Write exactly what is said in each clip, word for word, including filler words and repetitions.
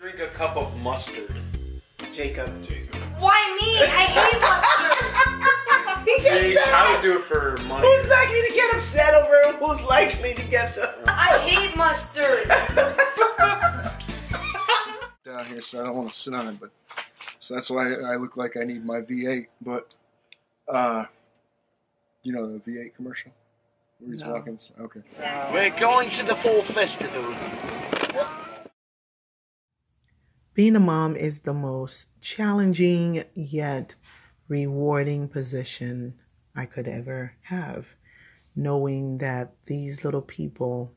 Drink a cup of mustard. Jacob. Jacob. Why me? I hate mustard. He gets Jake, mad. I would do it for money. Who's likely to get upset over who's likely to get them? I hate mustard. Down here, so I don't want to sit on it, but so that's why I look like I need my V eight. But uh, you know the V eight commercial. Where he's no. walking. Okay. Uh, We're going to the fall festival. Being a mom is the most challenging yet rewarding position I could ever have. Knowing that these little people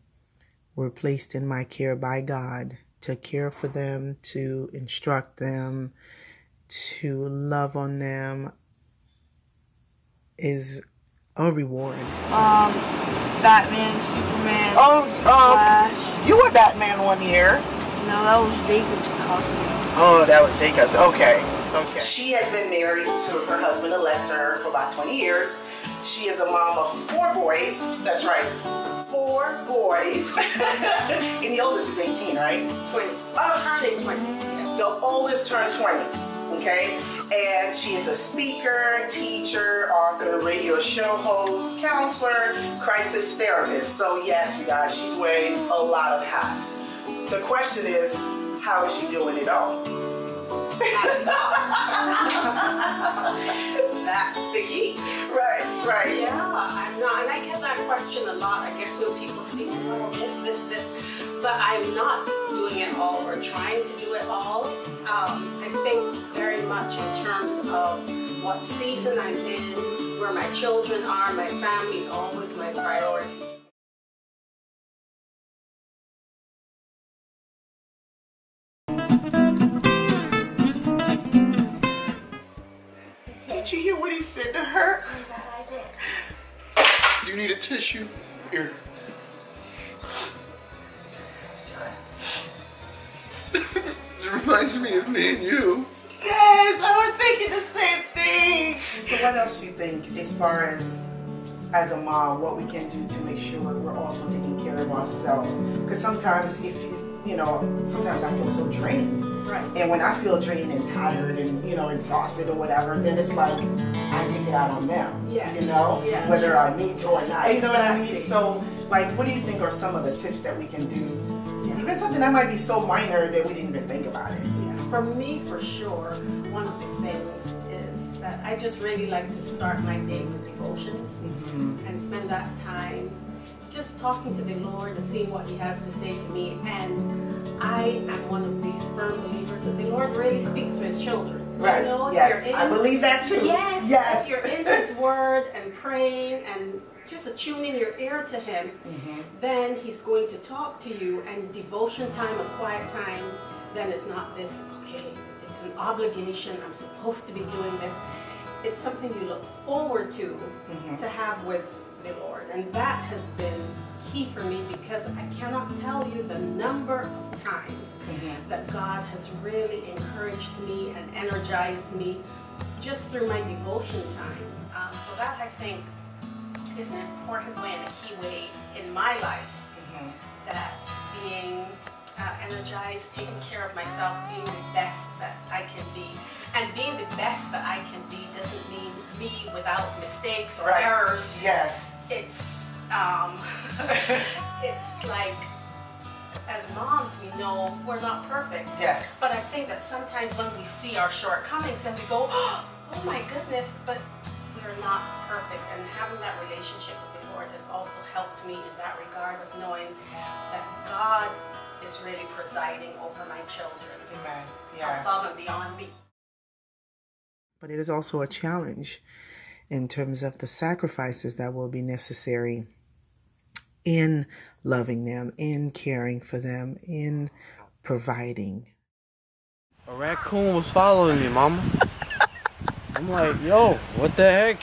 were placed in my care by God to care for them, to instruct them, to love on them is a reward. Um, Batman, Superman, oh, um, Flash. You were Batman one year. No, that was Jacob's costume. Oh, that was Jacob's. Okay. Okay. She has been married to her husband, Elector, for about twenty years. She is a mom of four boys. That's right. Four boys. And the oldest is eighteen, right? twenty. Oh, turned twenty. Yeah. The oldest turned twenty. Okay? And she is a speaker, teacher, author, radio show host, counselor, crisis therapist. So, yes, you guys, she's wearing a lot of hats. The question is, how is she doing it all? That's the key. Right, right. Yeah, I'm not. And I get that question a lot. I guess when people say, oh, this, this, this. But I'm not doing it all or trying to do it all. Um, I think very much in terms of what season I'm in, where my children are, my family's always my priority. Did you hear what he said to her? I did. Do you need a tissue? Here. It reminds me of me and you. Yes, I was thinking the same thing. So what else do you think as far as, as a mom, what we can do to make sure we're also taking care of ourselves? Because sometimes if you You know, sometimes I feel so drained. Right. And when I feel drained and tired and, you know, exhausted or whatever, then it's like, I take it out on them. Yes. You know? Yes. Whether I need to or not. Exactly. You know what I mean? So, like, what do you think are some of the tips that we can do? Yeah. Even something that might be so minor that we didn't even think about it. Yeah. For me, for sure, one of the things is that I just really like to start my day with devotions. Mm-hmm. And spend that time just talking to the Lord and seeing what He has to say to me. And I am one of these firm believers that the Lord really speaks to His children. Right. You know, yes, in, I believe that too. Yes, yes. If you're in His Word and praying and just attuning your ear to Him, mm-hmm. then He's going to talk to you. And devotion time, a quiet time, then it's not this, okay, it's an obligation, I'm supposed to be doing this. It's something you look forward to, mm-hmm. to have with the Lord, and that has been key for me, because I cannot tell you the number of times mm-hmm. that God has really encouraged me and energized me just through my devotion time. Um, so that, I think, is an important way and a key way in my life, mm-hmm. that being uh, energized, taking care of myself, being the best that I can be. And being the best that I can be doesn't mean me without mistakes or right. errors. Yes. It's um, it's like, as moms, we know we're not perfect. Yes. But I think that sometimes when we see our shortcomings and we go, oh my goodness, but we're not perfect. And having that relationship with the Lord has also helped me in that regard of knowing that God is really presiding over my children. Amen. Yes. Above and beyond me. But it is also a challenge in terms of the sacrifices that will be necessary in loving them, in caring for them, in providing. A raccoon was following me, Mama. I'm like, yo, what the heck?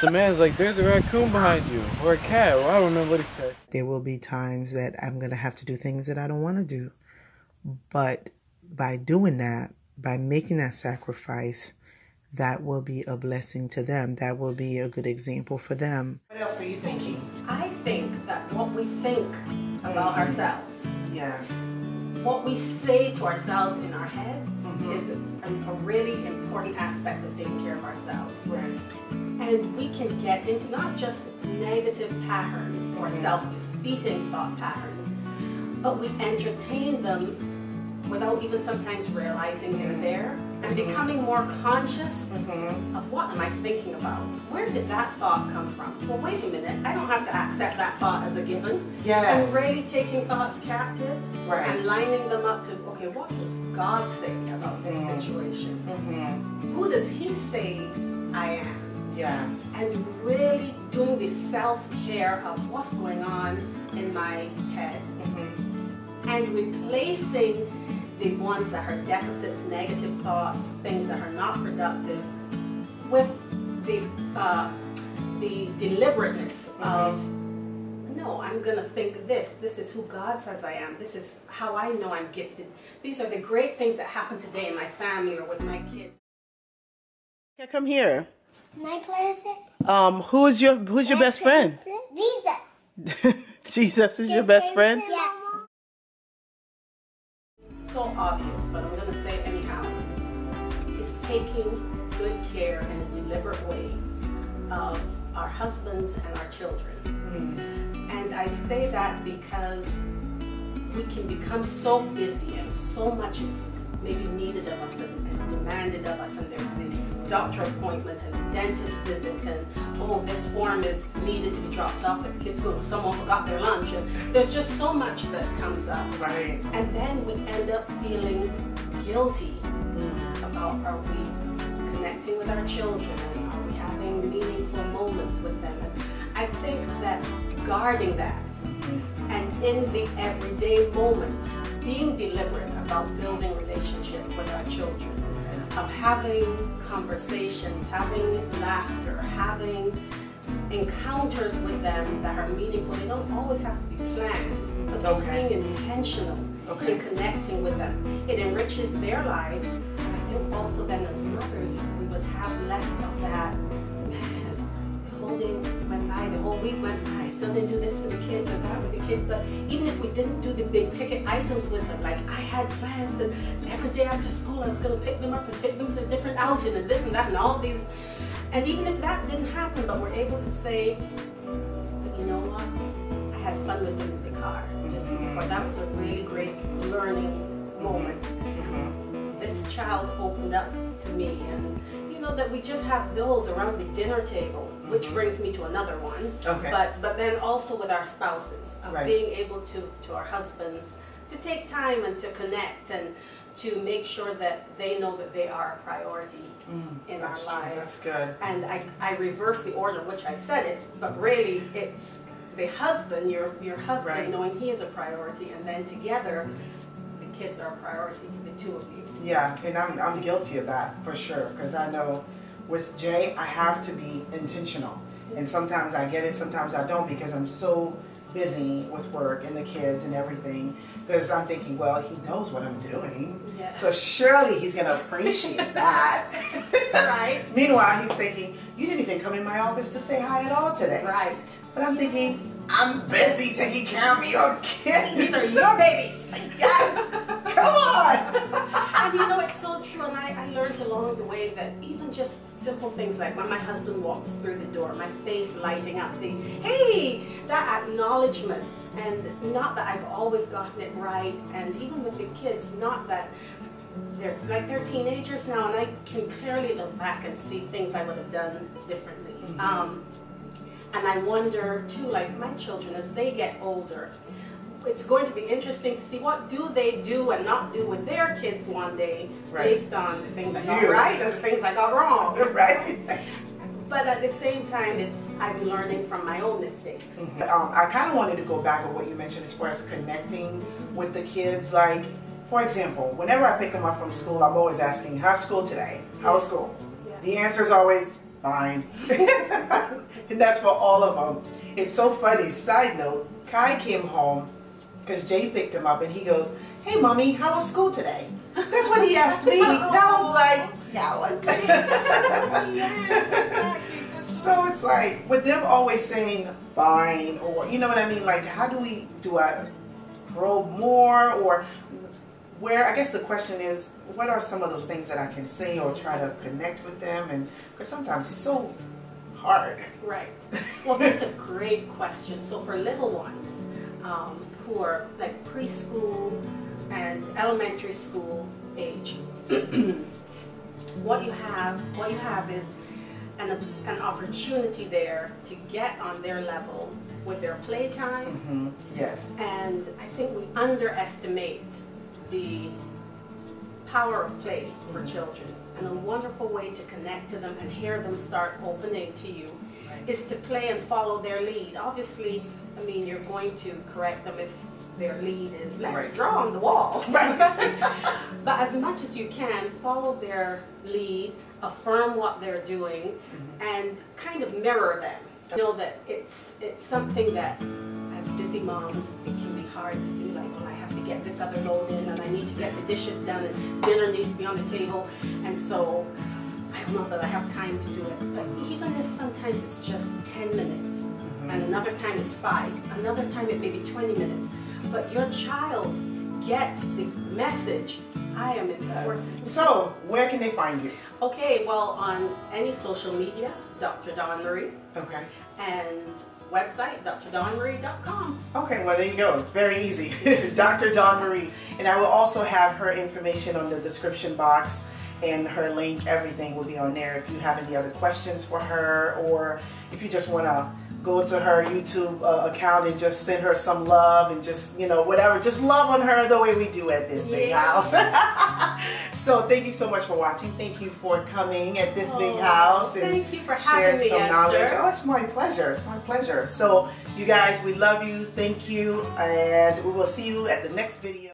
So man's like, there's a raccoon behind you, or a cat. Well, I don't know what he said. There will be times that I'm going to have to do things that I don't want to do. But by doing that, by making that sacrifice, that will be a blessing to them. That will be a good example for them. What else are you thinking? I think that what we think about mm-hmm. ourselves, yes, what we say to ourselves in our heads mm-hmm. is a, a really important aspect of taking care of ourselves. Right. And we can get into not just negative patterns or mm-hmm. self-defeating thought patterns, but we entertain them without even sometimes realizing mm-hmm. they're there, and mm-hmm. becoming more conscious mm-hmm. of what am I thinking about? Where did that thought come from? Well, wait a minute, I don't have to accept that thought as a given. Yes. I'm already taking thoughts captive right. and lining them up to, okay, what does God say about this mm-hmm. situation? Mm-hmm. Who does He say I am? Yes. And really doing the self-care of what's going on in my head mm-hmm. and replacing the ones that are deficits, negative thoughts, things that are not productive with the, uh, the deliberateness mm-hmm. of, no, I'm going to think this. This is who God says I am. This is how I know I'm gifted. These are the great things that happen today in my family or with my kids. Yeah, come here. My um, who is your who's your best friend? Jesus. Jesus is your best friend? Yeah. So obvious, but I'm gonna say it anyhow. It's taking good care in a deliberate way of our husbands and our children. Mm-hmm. And I say that because we can become so busy and so much is maybe needed of us and, and demanded of us, and there's the doctor appointment and the dentist visit and oh, this form is needed to be dropped off at the kids' school, someone forgot their lunch, and there's just so much that comes up. Right. And then we end up feeling guilty mm. about, are we connecting with our children and are we having meaningful moments with them? And I think that guarding that and in the everyday moments, being deliberate about building relationship with our children, of having conversations, having laughter, having encounters with them that are meaningful. They don't always have to be planned, but just okay. being intentional okay. in connecting with them. It enriches their lives, and I think also then as mothers, we would have less of that, man, the whole day went by, the whole week went by, I still didn't do this for the kids or that with the kids. But even if we didn't do the big ticket items with them, like I had plans and every day after school I was going to pick them up and take them to a different outing and this and that and all these, and even if that didn't happen, but we're able to say, you know what, I had fun with them in the car this week, or that was a really great learning moment. This child opened up to me, and you know, that we just have those around the dinner table, which brings me to another one. Okay. But but then also with our spouses, of right. being able to, to our husbands, to take time and to connect and to make sure that they know that they are a priority mm, in our lives. True. That's good. And I, I reverse the order, which I said it, but really it's the husband, your, your husband right. knowing he is a priority, and then together the kids are a priority to the two of you. Yeah, and I'm, I'm guilty of that for sure, because I know with Jay, I have to be intentional. And sometimes I get it, sometimes I don't, because I'm so busy with work and the kids and everything. Because I'm thinking, well, he knows what I'm doing. Yeah. So surely he's going to appreciate that. Right. Meanwhile, he's thinking, you didn't even come in my office to say hi at all today. Right. But I'm yes. thinking, I'm busy taking care of your kids. These are your babies. Yes. Come on. And you know, it's so true, and I, I learned along the way that even just simple things like when my husband walks through the door, my face lighting up, the, hey, that acknowledgement, and not that I've always gotten it right, and even with the kids, not that, they're like they're teenagers now, and I can clearly look back and see things I would have done differently. Mm-hmm. um, and I wonder too, like my children, as they get older, it's going to be interesting to see what do they do and not do with their kids one day right. based on the things I got you. right and the things I got wrong. Right. But at the same time, it's I'm learning from my own mistakes. Mm-hmm. um, I kind of wanted to go back to what you mentioned as far as connecting with the kids. Like, for example, whenever I pick them up from school, I'm always asking, how's school today? How was school? Yeah. The answer is always, fine. And that's for all of them. It's so funny. Side note, Kai came home because Jay picked him up and he goes, hey mommy, how was school today? That's what he asked me. And I was like, no one. Yes, exactly. So it's like, with them always saying, fine, or you know what I mean? Like, how do we, do I grow more, or where, I guess the question is, what are some of those things that I can say or try to connect with them? And because sometimes it's so hard. Right. Well, that's a great question. So for little ones um, who are like preschool and elementary school age, what you have, what you have is an, an opportunity there to get on their level with their playtime. Mm-hmm. Yes. And I think we underestimate the power of play for children, and a wonderful way to connect to them and hear them start opening to you right. is to play and follow their lead. Obviously, I mean, you're going to correct them if their lead is let's right. draw on the wall. Right. But as much as you can, follow their lead, affirm what they're doing, and kind of mirror them. You know that it's it's something that, as busy moms, it can be hard to do. Like, well, I have to get this other load in, and I need to get the dishes done, and dinner needs to be on the table, and so I don't know that I have time to do it. But even if sometimes it's just ten minutes, mm-hmm. and another time it's five, another time it may be twenty minutes, but your child gets the message, I am important. So, where can they find you? Okay, well, on any social media, Doctor Dawn Marie. Okay. And website, Doctor Dawn Marie dot com. Okay, well, there you go. It's very easy. Doctor Dawn Marie. And I will also have her information on the description box, and her link, everything will be on there. If you have any other questions for her, or if you just want to go to her YouTube uh, account and just send her some love, and just, you know, whatever. Just love on her the way we do at This Big House. So thank you so much for watching. Thank you for coming at This oh, Big House. And thank you for sharing having me, some knowledge. Esther. Oh, it's my pleasure. It's my pleasure. So you guys, we love you. Thank you. And we will see you at the next video.